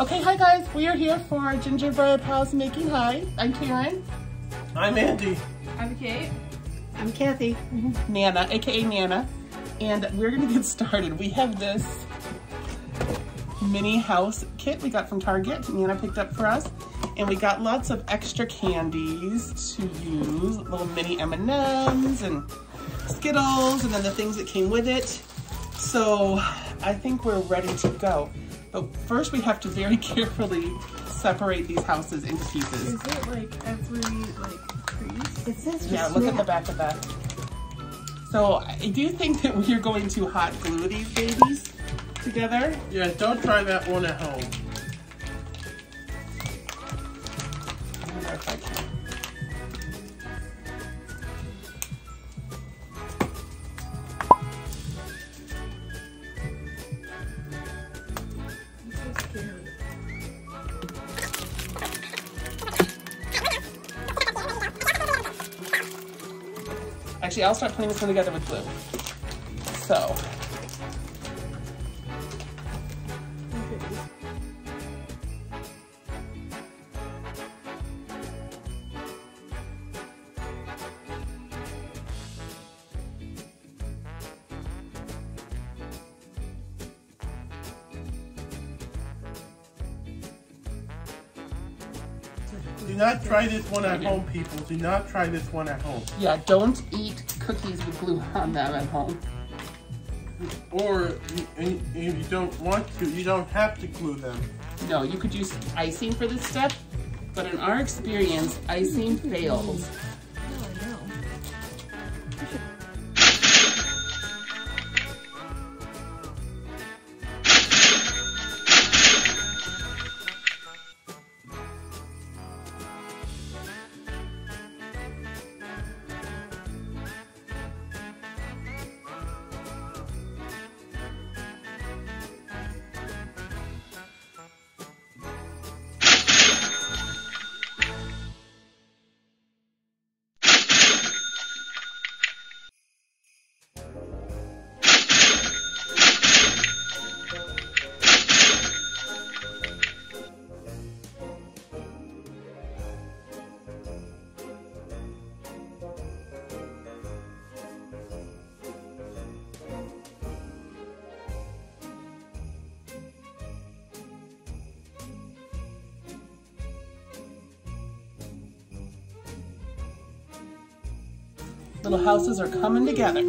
Okay, hi guys, we are here for our gingerbread house making high. I'm Karen. I'm Andy. I'm Kate. I'm Kathy. Mm-hmm. Nana, aka Nana. And we're gonna get started. We have this mini house kit we got from Target, Nana picked up for us. And we got lots of extra candies to use, little mini M&Ms and Skittles, and then the things that came with it. So I think we're ready to go. But first we have to very carefully separate these houses into pieces. Is it like every crease? It says just, yeah, look at the back of that. So I do think that we are going to hot glue these babies together. Yeah, don't try that one at home. I wonder if I can. Actually, I'll start putting this one together with glue. So. Do not try this one at home, people. Do not try this one at home. Yeah, don't eat cookies with glue on them at home. Or if you don't want to, you don't have to glue them. No, you could use icing for this step, but in our experience, icing fails. Little houses are coming together.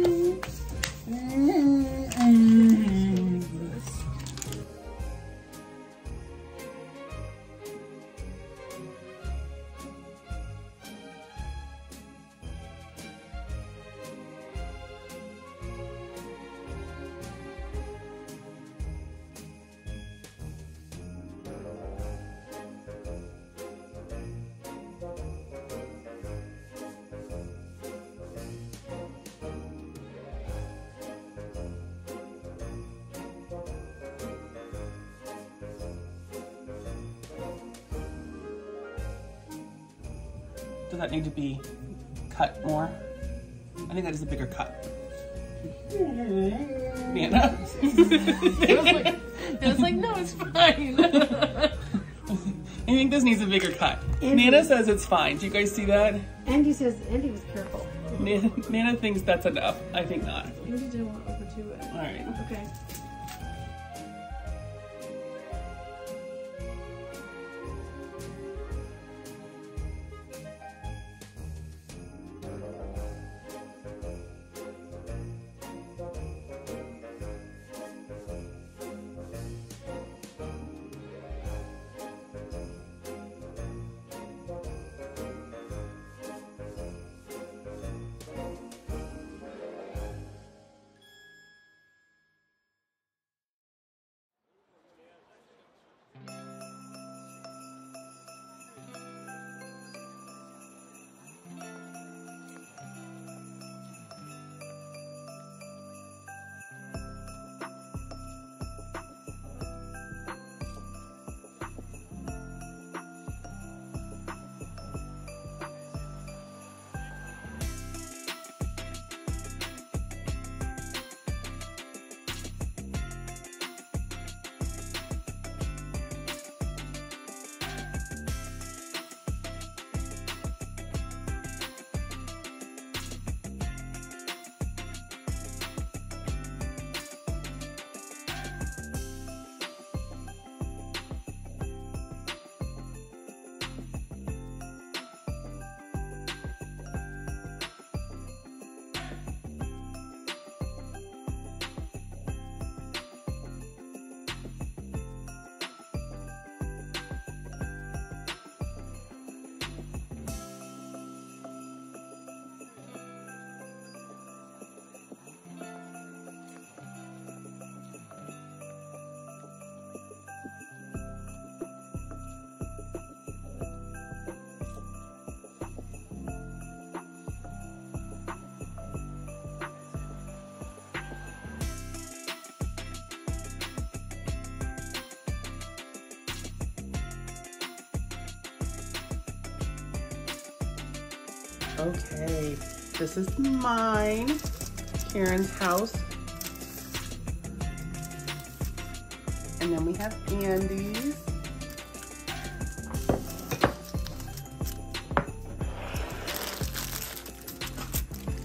Does that need to be cut more? I think that is a bigger cut. Nana. It was like, no, it's fine. I think this needs a bigger cut. Andy. Nana says it's fine. Do you guys see that? Andy says, Andy was careful. Nana thinks that's enough. I think not. Andy didn't want to overdo it. All right. Okay. Okay, this is mine, Karen's house. And then we have Andy's.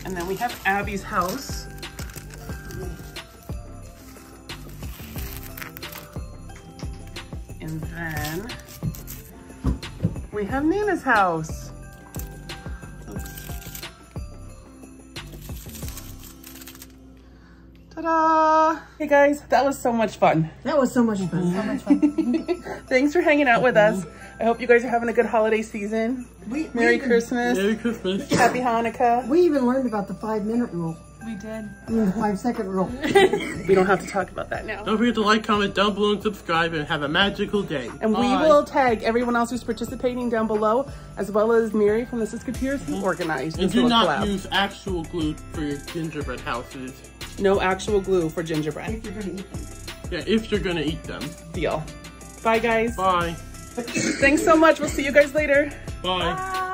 And then we have Abby's house. And then we have Nina's house. Ta-da! Hey guys, that was so much fun. That was so much fun. So much fun. Thanks for hanging out with us. I hope you guys are having a good holiday season. Merry Christmas. Merry Christmas. Happy Hanukkah. We even learned about the 5-minute rule. We did. And the 5-second rule. We don't have to talk about that now. Don't forget to like, comment down below, and subscribe, and have a magical day. And we will tag everyone else who's participating down below, as well as Mary from the Sisketeers who organized. And do not use actual glue for your gingerbread houses. No actual glue for gingerbread. If you're gonna eat them. Yeah, if you're gonna eat them. Deal. Bye guys. Bye. Thanks so much. We'll see you guys later. Bye. Bye.